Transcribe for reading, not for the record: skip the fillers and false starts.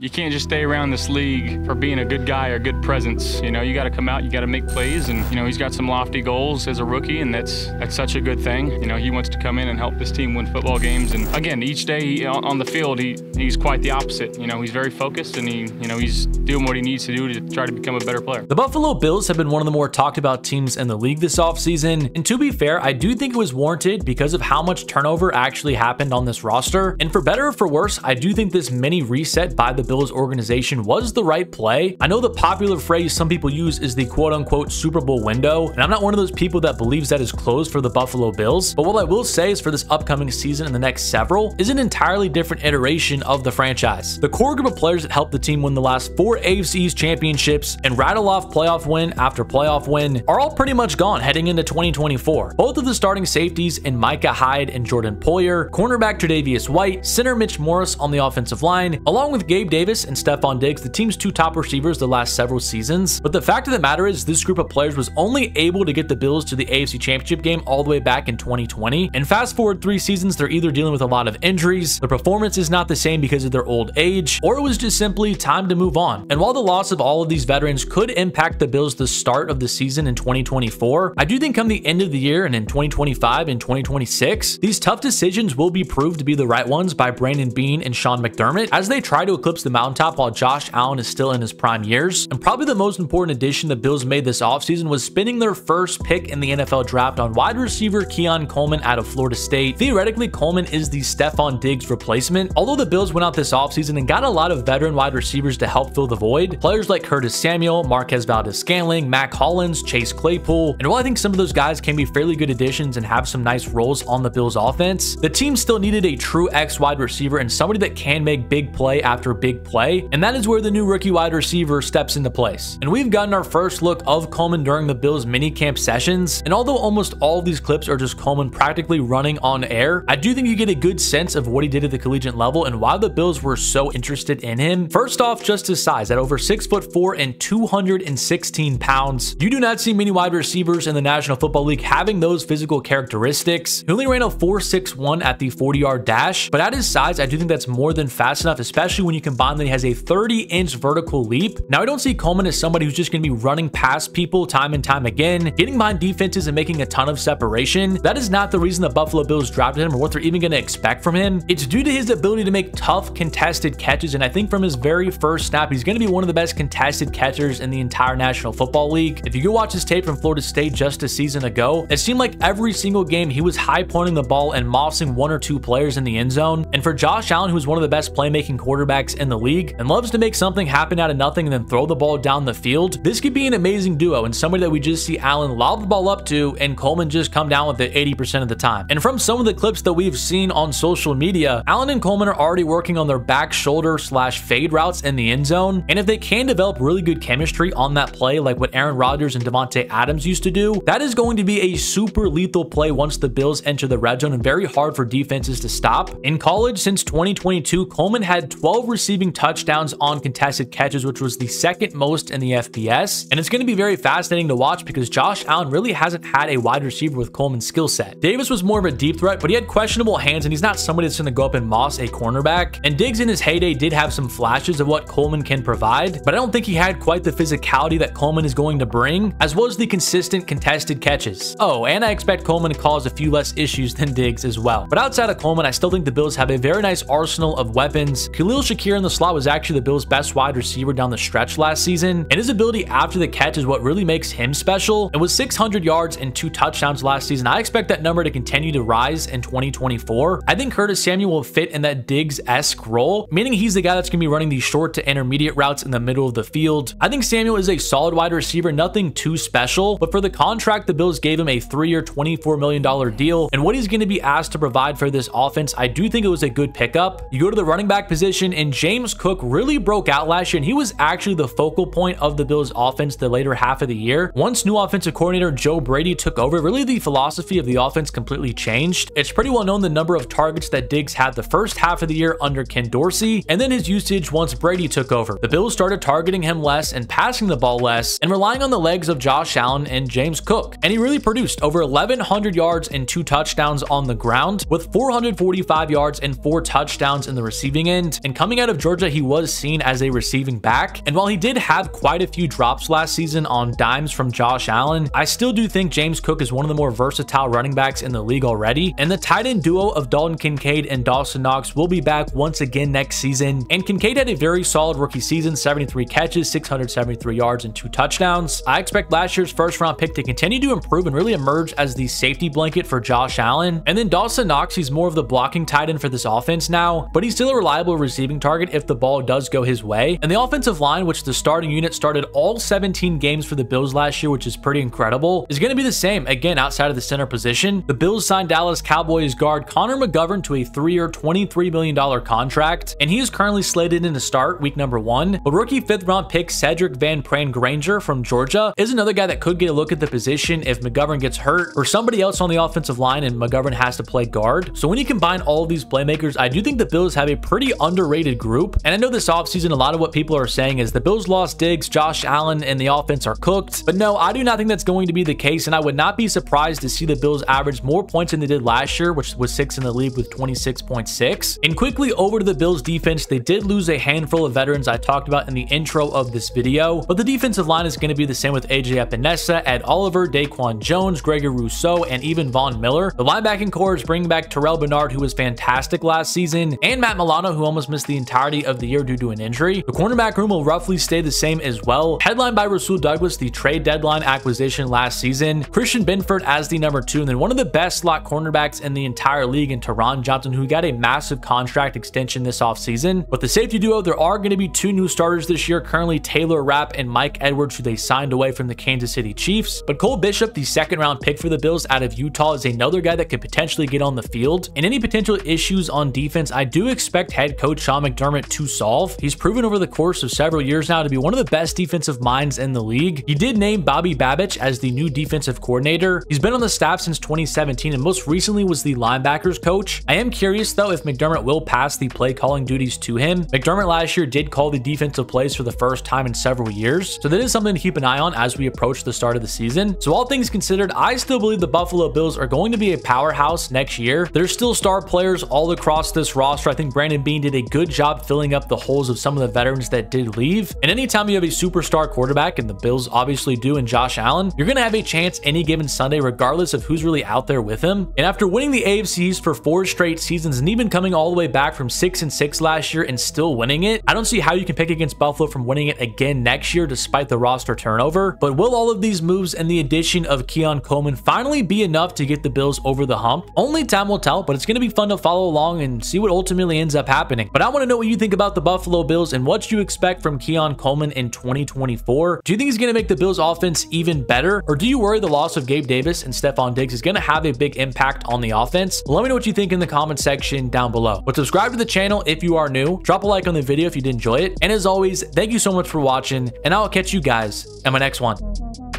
You can't just stay around this league for being a good guy or good presence. You know, you got to come out, you got to make plays, and, you know, he's got some lofty goals as a rookie, and that's such a good thing. You know, he wants to come in and help this team win football games, and again, each day on the field, he's quite the opposite. You know, he's very focused, and he's doing what he needs to do to try to become a better player. The Buffalo Bills have been one of the more talked about teams in the league this offseason, and to be fair, I do think it was warranted because of how much turnover actually happened on this roster, and for better or for worse, I do think this mini reset by the Bills organization was the right play. I know the popular phrase some people use is the quote-unquote Super Bowl window, and I'm not one of those people that believes that is closed for the Buffalo Bills, but what I will say is for this upcoming season and the next several is an entirely different iteration of the franchise. The core group of players that helped the team win the last 4 AFC East championships and rattle off playoff win after playoff win are all pretty much gone heading into 2024. Both of the starting safeties in Micah Hyde and Jordan Poyer, cornerback Tre'Davious White, center Mitch Morris on the offensive line, along with Gabe Davis and Stefon Diggs, the team's 2 top receivers the last several seasons. But the fact of the matter is this group of players was only able to get the Bills to the AFC Championship game all the way back in 2020. And fast forward 3 seasons, they're either dealing with a lot of injuries, the performance is not the same because of their old age, or it was just simply time to move on. And while the loss of all of these veterans could impact the Bills the start of the season in 2024, I do think come the end of the year and in 2025 and 2026, these tough decisions will be proved to be the right ones by Brandon Bean and Sean McDermott as they try to eclipse the mountaintop while Josh Allen is still in his prime years. And probably the most important addition the Bills made this offseason was spending their first pick in the NFL draft on wide receiver Keon Coleman out of Florida State. Theoretically, Coleman is the Stefon Diggs replacement. Although the Bills went out this offseason and got a lot of veteran wide receivers to help fill the void, players like Curtis Samuel, Marquez Valdez-Scanling, Mac Hollins, Chase Claypool, and while I think some of those guys can be fairly good additions and have some nice roles on the Bills offense, the team still needed a true X wide receiver and somebody that can make big play after big play, and that is where the new rookie wide receiver steps into place. And we've gotten our first look of Coleman during the Bills minicamp sessions, and although almost all these clips are just Coleman practically running on air, I do think you get a good sense of what he did at the collegiate level and why the Bills were so interested in him. First off, just his size. At over 6'4" and 216 pounds, you do not see many wide receivers in the National Football League having those physical characteristics. He only ran a 4.61 at the 40-yard dash, but at his size, I do think that's more than fast enough, especially when you combine that he has a 30-inch vertical leap. Now, I don't see Coleman as somebody who's just going to be running past people time and time again, getting behind defenses and making a ton of separation. That is not the reason the Buffalo Bills drafted him or what they're even going to expect from him. It's due to his ability to make tough contested catches, and I think from his very first snap, he's going to be one of the best contested catchers in the entire National Football League. If you go watch his tape from Florida State just a season ago, it seemed like every single game he was high-pointing the ball and mossing 1 or 2 players in the end zone. And for Josh Allen, who's one of the best playmaking quarterbacks in the league and loves to make something happen out of nothing and then throw the ball down the field, this could be an amazing duo and somebody that we just see Allen lob the ball up to and Coleman just come down with it 80% of the time. And from some of the clips that we've seen on social media, Allen and Coleman are already working on their back shoulder / fade routes in the end zone, and if they can develop really good chemistry on that play like what Aaron Rodgers and Devontae Adams used to do, that is going to be a super lethal play once the Bills enter the red zone and very hard for defenses to stop. In college since 2022, Coleman had 12 receiving touchdowns on contested catches, which was the 2nd most in the FBS, and it's going to be very fascinating to watch because Josh Allen really hasn't had a wide receiver with Coleman's skill set. Davis was more of a deep threat, but he had questionable hands, and he's not somebody that's going to go up and moss a cornerback. And Diggs in his heyday did have some flashes of what Coleman can provide, but I don't think he had quite the physicality that Coleman is going to bring, as well as the consistent contested catches. Oh, and I expect Coleman to cause a few less issues than Diggs as well. But outside of Coleman, I still think the Bills have a very nice arsenal of weapons. Khalil Shakir in the slot was actually the Bills' best wide receiver down the stretch last season, and his ability after the catch is what really makes him special. And with 600 yards and 2 touchdowns last season, I expect that number to continue to rise in 2024. I think Curtis Samuel will fit in that Diggs-esque role, meaning he's the guy that's going to be running these short to intermediate routes in the middle of the field. I think Samuel is a solid wide receiver, nothing too special, but for the contract the Bills gave him, a 3-year, $24 million deal, and what he's going to be asked to provide for this offense, I do think it was a good pickup. You go to the running back position, and James Cook really broke out last year, and he was actually the focal point of the Bills offense the later half of the year. Once new offensive coordinator Joe Brady took over, really the philosophy of the offense completely changed. It's pretty well known the number of targets that Diggs had the first half of the year under Ken Dorsey, and then his usage once Brady took over. The Bills started targeting him less and passing the ball less and relying on the legs of Josh Allen and James Cook, and he really produced over 1,100 yards and 2 touchdowns on the ground with 445 yards and 4 touchdowns in the receiving end. And coming out of Georgia, he was seen as a receiving back. And while he did have quite a few drops last season on dimes from Josh Allen, I still do think James Cook is one of the more versatile running backs in the league already. And the tight end duo of Dalton Kincaid and Dawson Knox will be back once again next season. And Kincaid had a very solid rookie season, 73 catches, 673 yards, and 2 touchdowns. I expect last year's first round pick to continue to improve and really emerge as the safety blanket for Josh Allen. And then Dawson Knox, he's more of the blocking tight end for this offense now, but he's still a reliable receiving target if the ball does go his way. And the offensive line, which the starting unit started all 17 games for the Bills last year, which is pretty incredible, is going to be the same again outside of the center position. The Bills signed Dallas Cowboys guard Connor McGovern to a 3-year, $23 million contract, and he is currently slated in to start week 1. But rookie 5th-round pick Cedric Van Pran Granger from Georgia is another guy that could get a look at the position if McGovern gets hurt or somebody else on the offensive line and McGovern has to play guard. So when you combine all of these playmakers, I do think the Bills have a pretty underrated group. And I know this offseason, a lot of what people are saying is the Bills lost Diggs, Josh Allen, and the offense are cooked. But no, I do not think that's going to be the case. And I would not be surprised to see the Bills average more points than they did last year, which was 6th in the league with 26.6. And quickly over to the Bills defense, they did lose a handful of veterans I talked about in the intro of this video. But the defensive line is going to be the same with AJ Epinesa, Ed Oliver, Daquan Jones, Gregory Rousseau, and even Von Miller. The linebacking core is bringing back Terrell Bernard, who was fantastic last season, and Matt Milano, who almost missed the entirety of the year due to an injury. The cornerback room will roughly stay the same as well, headlined by Rasul Douglas, the trade deadline acquisition last season, Christian Benford as the number 2, and then one of the best slot cornerbacks in the entire league in Taron Johnson, who got a massive contract extension this offseason. But the safety duo, there are going to be 2 new starters this year, currently Taylor Rapp and Mike Edwards, who they signed away from the Kansas City Chiefs. But Cole Bishop, the 2nd-round pick for the Bills out of Utah, is another guy that could potentially get on the field. And any potential issues on defense, I do expect head coach Sean McDermott to solve. He's proven over the course of several years now to be one of the best defensive minds in the league. He did name Bobby Babich as the new defensive coordinator. He's been on the staff since 2017 and most recently was the linebackers coach. I am curious though if McDermott will pass the play calling duties to him. McDermott last year did call the defensive plays for the first time in several years, so that is something to keep an eye on as we approach the start of the season. So all things considered, I still believe the Buffalo Bills are going to be a powerhouse next year. There's still star players all across this roster. I think Brandon Beane did a good job filling up the holes of some of the veterans that did leave. And anytime you have a superstar quarterback, and the Bills obviously do in Josh Allen, you're going to have a chance any given Sunday, regardless of who's really out there with him. And after winning the AFC East for 4 straight seasons and even coming all the way back from 6-6 last year and still winning it, I don't see how you can pick against Buffalo from winning it again next year despite the roster turnover. But will all of these moves and the addition of Keon Coleman finally be enough to get the Bills over the hump? Only time will tell, but it's going to be fun to follow along and see what ultimately ends up happening. But I want to know what you think about the Buffalo Bills and what you expect from Keon Coleman in 2024. Do you think he's going to make the Bills offense even better, or do you worry the loss of Gabe Davis and Stefon Diggs is going to have a big impact on the offense? Let me know what you think in the comment section down below. But subscribe to the channel if you are new, drop a like on the video if you did enjoy it, and as always, thank you so much for watching, and I'll catch you guys in my next one.